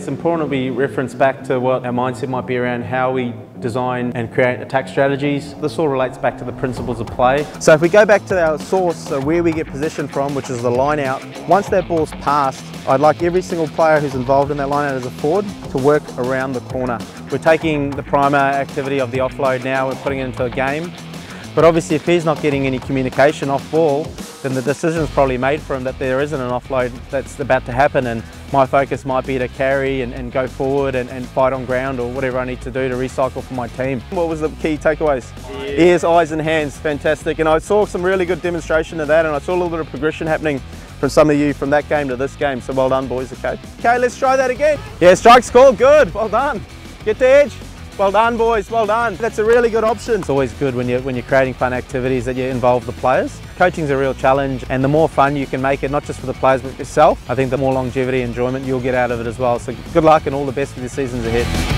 It's important we reference back to what our mindset might be around how we design and create attack strategies. This all relates back to the principles of play. So if we go back to our source, so where we get position from, which is the line out, once that ball's passed, I'd like every single player who's involved in that line out as a forward to work around the corner. We're taking the primer activity of the offload now, we're putting it into a game. But obviously if he's not getting any communication off ball, then the decision's probably made for him that there isn't an offload that's about to happen, and my focus might be to carry and go forward and fight on ground or whatever I need to do to recycle for my team. What was the key takeaways? Ears, eyes and hands, fantastic. And I saw some really good demonstration of that, and I saw a little bit of progression happening from some of you from that game to this game, so well done boys, okay? Okay, let's try that again. Yeah, strike's called, good, well done. Get the edge. Well done boys, well done. That's a really good option. It's always good when you're creating fun activities that you involve the players. Coaching's a real challenge, and the more fun you can make it, not just for the players but yourself, I think the more longevity and enjoyment you'll get out of it as well. So good luck and all the best for the seasons ahead.